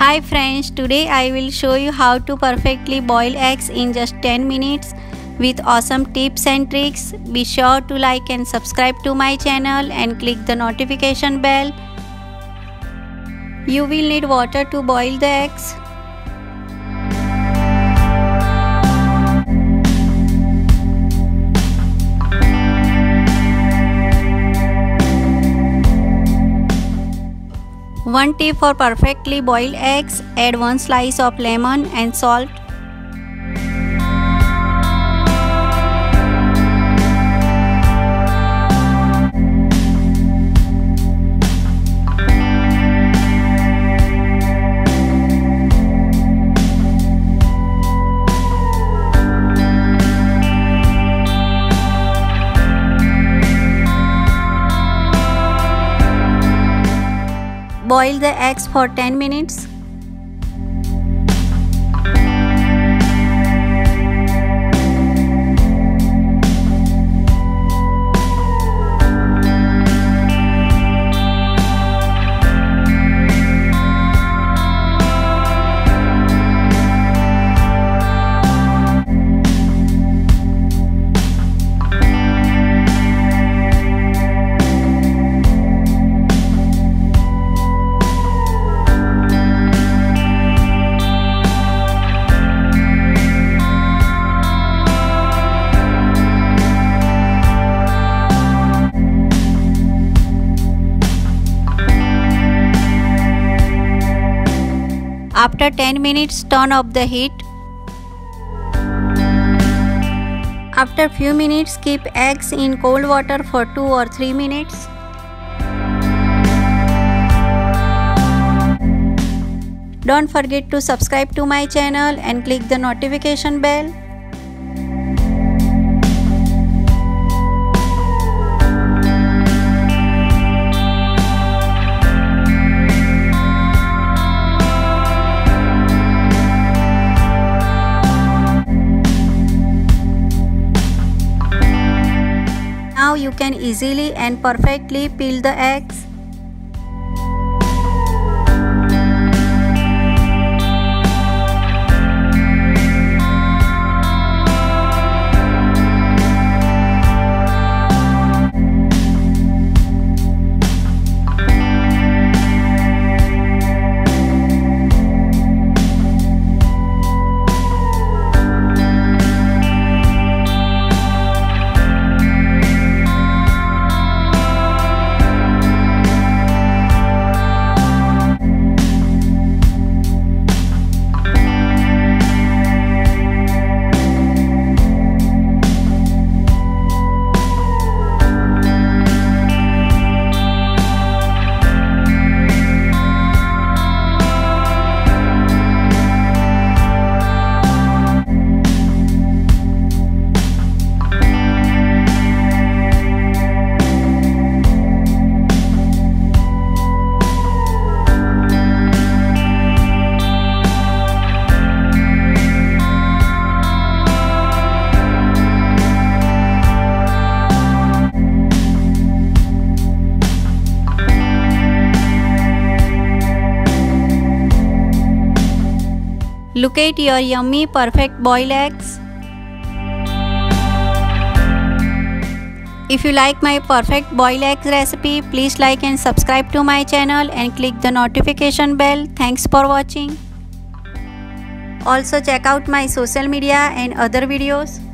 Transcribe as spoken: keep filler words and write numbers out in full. Hi friends, today I will show you how to perfectly boil eggs in just ten minutes with awesome tips and tricks. Be sure to like and subscribe to my channel and click the notification bell. You will need water to boil the eggs. One tip for perfectly boiled eggs, add one slice of lemon and salt. Boil the eggs for ten minutes. After ten minutes, turn off the heat. After few minutes, keep eggs in cold water for two or three minutes. Don't forget to subscribe to my channel and click the notification bell. Now you can easily and perfectly peel the eggs. Look at your yummy perfect boiled eggs. If you like my perfect boiled eggs recipe, please like and subscribe to my channel and click the notification bell. Thanks for watching. Also check out my social media and other videos.